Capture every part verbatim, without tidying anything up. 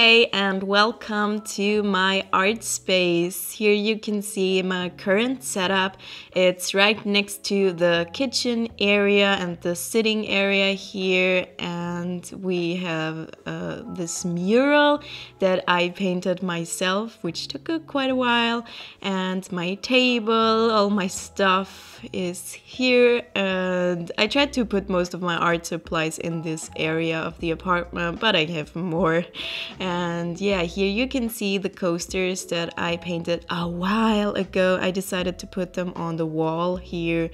Hey and welcome to my art space. Here you can see my current setup. It's right next to the kitchen area and the sitting area here, and we have uh, this mural that I painted myself, which took uh, quite a while, and my table, all my stuff is here, and I tried to put most of my art supplies in this area of the apartment, but I have more. And yeah, here you can see the coasters that I painted a while ago. I decided to put them on the wall here,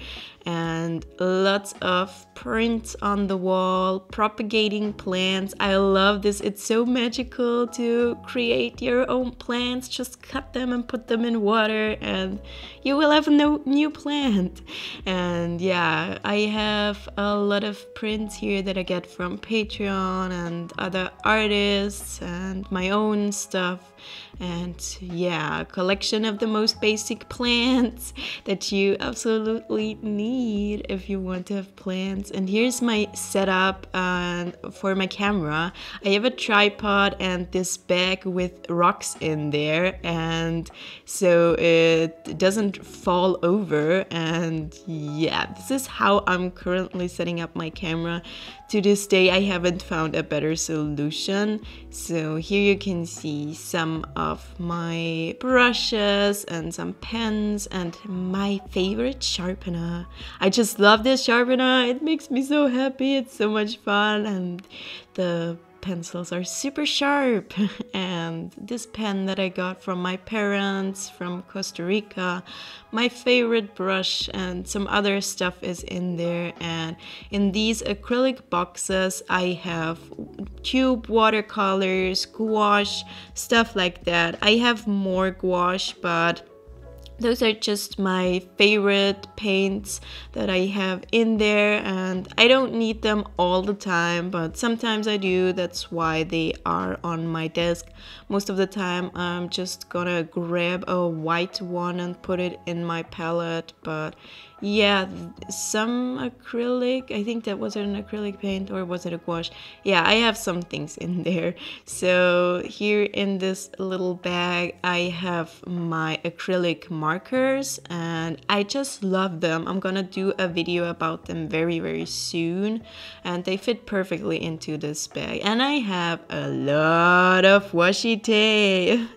and lots of prints on the wall, propagating plants. I love this. It's so magical to create your own plants. Just cut them and put them in water and you will have a no new plant. And yeah, I have a lot of prints here that I get from Patreon and other artists and my own stuff. And yeah, a collection of the most basic plants that you absolutely need if you want to have plants. And here's my setup uh, for my camera. I have a tripod and this bag with rocks in there, and so it doesn't fall over. And yeah, this is how I'm currently setting up my camera. To this day, I haven't found a better solution. So here you can see some of my brushes and some pens and my favorite sharpener. I just love this sharpener. It makes me so happy. It's so much fun, and the pencils are super sharp. And this pen that I got from my parents from Costa Rica, my favorite brush, and some other stuff is in there. And in these acrylic boxes I have tube watercolors, gouache, stuff like that. I have more gouache, but those are just my favorite paints that I have in there, and I don't need them all the time, but sometimes I do. That's why they are on my desk. Most of the time I'm just gonna grab a white one and put it in my palette. But yeah, some acrylic, I think that was an acrylic paint, or was it a gouache? Yeah, I have some things in there. So here in this little bag I have my acrylic markers, and I just love them. I'm gonna do a video about them very very soon, and they fit perfectly into this bag. And I have a lot of washi tape.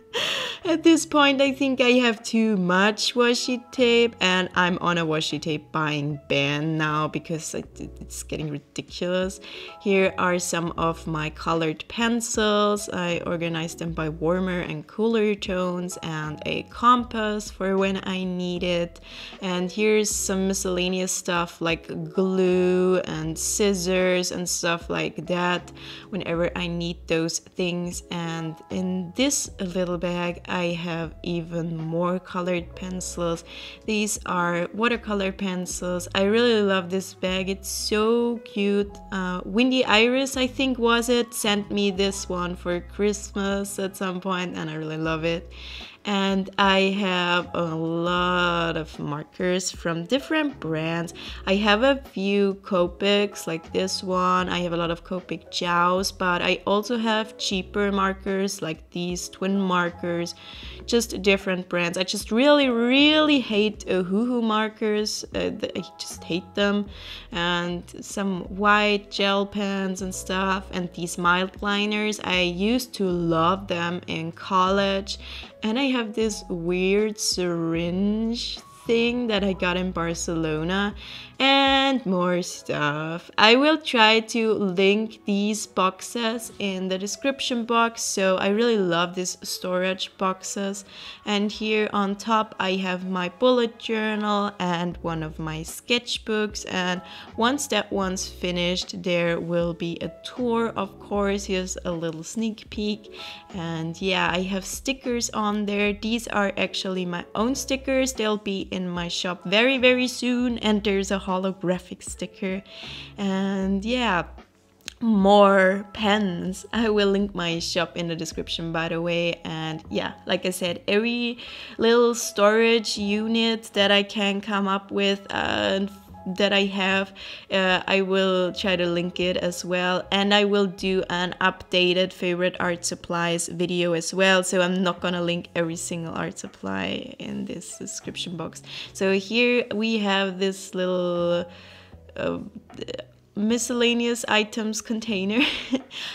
At this point I think I have too much washi tape, and I'm on a washi tape buying ban now because it's getting ridiculous. Here are some of my colored pencils. I organized them by warmer and cooler tones, and a compass for when I need it. And here's some miscellaneous stuff like glue and scissors and stuff like that whenever I need those things. And in this little bag I have even more colored pencils. These are watercolor pencils. I really love this bag. It's so cute. uh, Windy Iris, I think was it, sent me this one for Christmas at some point, and I really love it. And I have a lot of markers from different brands. I have a few Copics like this one. I have a lot of Copic Ciaos, but I also have cheaper markers like these twin markers, just different brands. I just really, really hate Ohuhu markers. Uh, I just hate them. And some white gel pens and stuff, and these mild liners. I used to love them in college. And I have this weird syringe thing that I got in Barcelona, and more stuff. I will try to link these boxes in the description box. So I really love these storage boxes. And here on top I have my bullet journal and one of my sketchbooks, and once that one's finished there will be a tour, of course. Here's a little sneak peek. And yeah, I have stickers on there. These are actually my own stickers. They'll be in in my shop very very soon, and there's a holographic sticker. And yeah, more pens. I will link my shop in the description, by the way. And yeah, like I said, every little storage unit that I can come up with and uh, that I have. Uh, I will try to link it as well, and I will do an updated favorite art supplies video as well, so I'm not gonna link every single art supply in this description box. So here we have this little uh, miscellaneous items container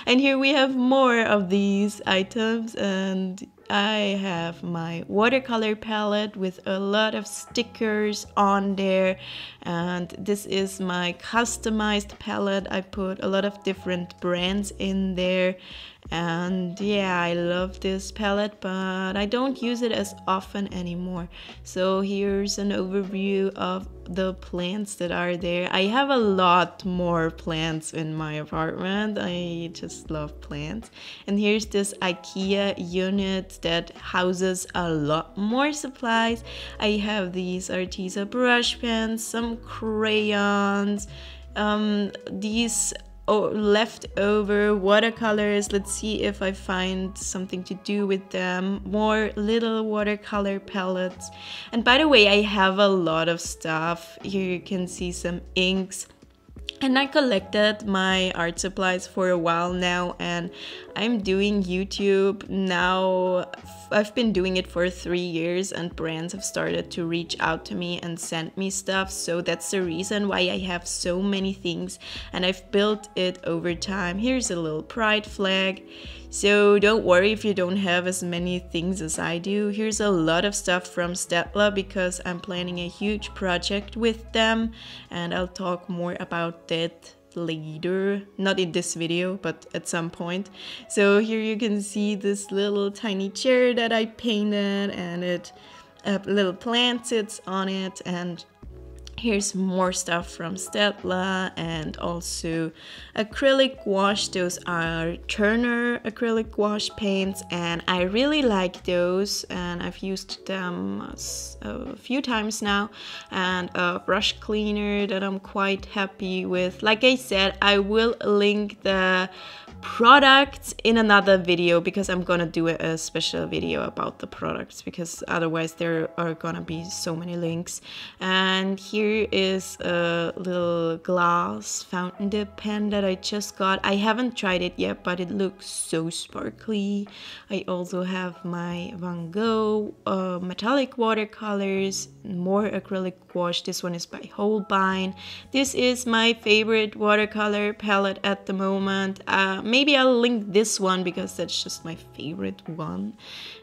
and here we have more of these items, and I have my watercolor palette with a lot of stickers on there, and this is my customized palette. I put a lot of different brands in there, and yeah, I love this palette, but I don't use it as often anymore. So here's an overview of the plants that are there. I have a lot more plants in my apartment. I just love plants. And here's this IKEA unit that houses a lot more supplies. I have these Arteza brush pens, some crayons, um, these Oh, leftover watercolors. Let's see if I find something to do with them. More little watercolor palettes. And by the way, I have a lot of stuff. Here you can see some inks. And I collected my art supplies for a while now, and I'm doing YouTube now. I've been doing it for three years and brands have started to reach out to me and send me stuff. So that's the reason why I have so many things, and I've built it over time. Here's a little pride flag. So don't worry if you don't have as many things as I do. Here's a lot of stuff from Staedtler because I'm planning a huge project with them, and I'll talk more about that later. Not in this video, but at some point. So here you can see this little tiny chair that I painted, and it a little plant sits on it, and here's more stuff from Staedtler, and also acrylic wash. Those are Turner acrylic wash paints, and I really like those, and I've used them a few times now, and a brush cleaner that I'm quite happy with. Like I said, I will link the products in another video because I'm gonna do a special video about the products, because otherwise there are gonna be so many links. And here is a little glass fountain dip pen that I just got. I haven't tried it yet, but it looks so sparkly. I also have my Van Gogh uh, metallic watercolors, more acrylic wash. This one is by Holbein. This is my favorite watercolor palette at the moment. Um, Maybe I'll link this one because that's just my favorite one.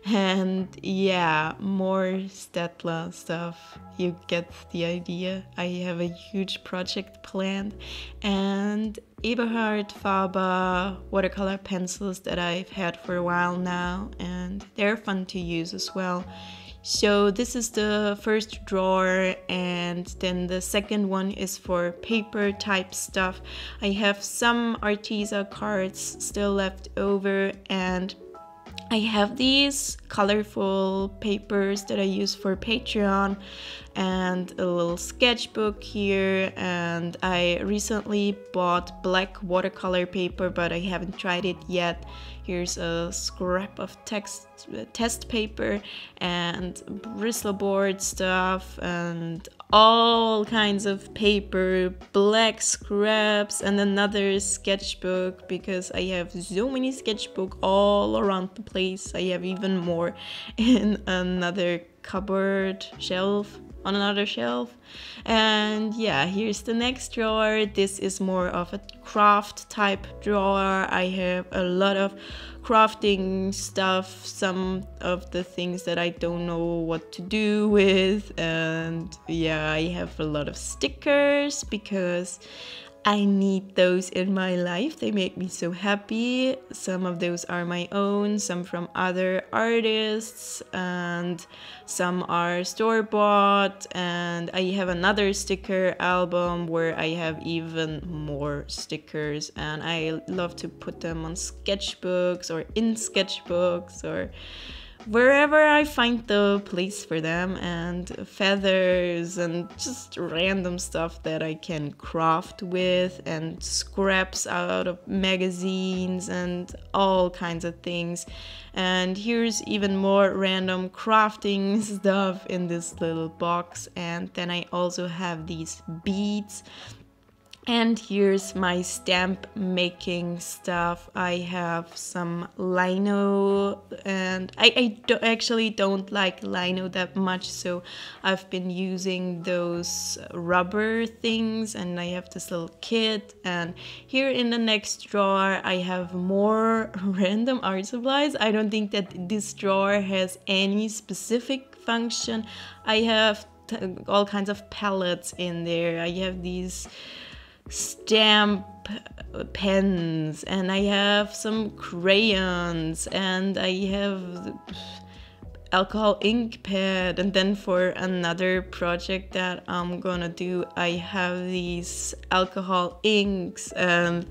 And yeah, more Staedtler stuff. You get the idea. I have a huge project planned. And Eberhard Faber watercolor pencils that I've had for a while now, and they're fun to use as well. So this is the first drawer, and then the second one is for paper type stuff. I have some Arteza cards still left over, and I have these colorful papers that I use for Patreon, and a little sketchbook here, and I recently bought black watercolor paper, but I haven't tried it yet. Here's a scrap of text test paper and bristle board stuff and all kinds of paper, black scraps, and another sketchbook because I have so many sketchbooks all around the place. I have even more in another cupboard shelf, on another shelf. And yeah, here's the next drawer. This is more of a craft type drawer. I have a lot of crafting stuff, some of the things that I don't know what to do with. And yeah, I have a lot of stickers because I need those in my life. They make me so happy. Some of those are my own, some from other artists, and some are store-bought. And I have another sticker album where I have even more stickers, and I love to put them on sketchbooks or in sketchbooks or wherever I find the place for them, and feathers and just random stuff that I can craft with, and scraps out of magazines and all kinds of things. And here's even more random crafting stuff in this little box. And then I also have these beads. And here's my stamp making stuff. I have some lino, and I, I do, actually don't like lino that much, so I've been using those rubber things, and I have this little kit. And here in the next drawer I have more random art supplies. I don't think that this drawer has any specific function. I have all kinds of palettes in there. I have these stamp pens, and I have some crayons, and I have alcohol ink pad. And then for another project that I'm gonna do, I have these alcohol inks, and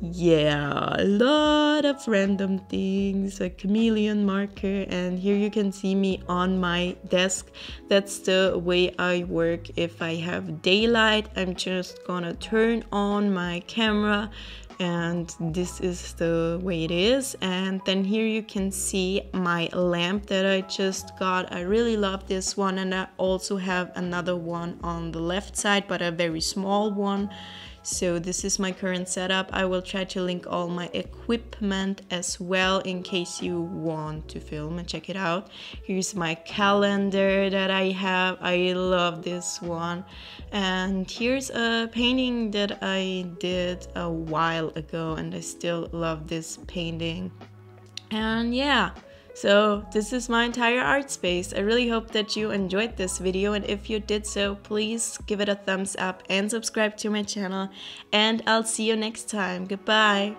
yeah, a lot of random things, a chameleon marker. And here you can see me on my desk. That's the way I work. If I have daylight, I'm just gonna turn on my camera, and this is the way it is. And then here you can see my lamp that I just got. I really love this one, and I also have another one on the left side, but a very small one. So this is my current setup. I will try to link all my equipment as well in case you want to film and check it out. Here's my calendar that I have. I love this one. And here's a painting that I did a while ago, and I still love this painting. And yeah. So this is my entire art space. I really hope that you enjoyed this video, and if you did so, please give it a thumbs up and subscribe to my channel, and I'll see you next time. Goodbye!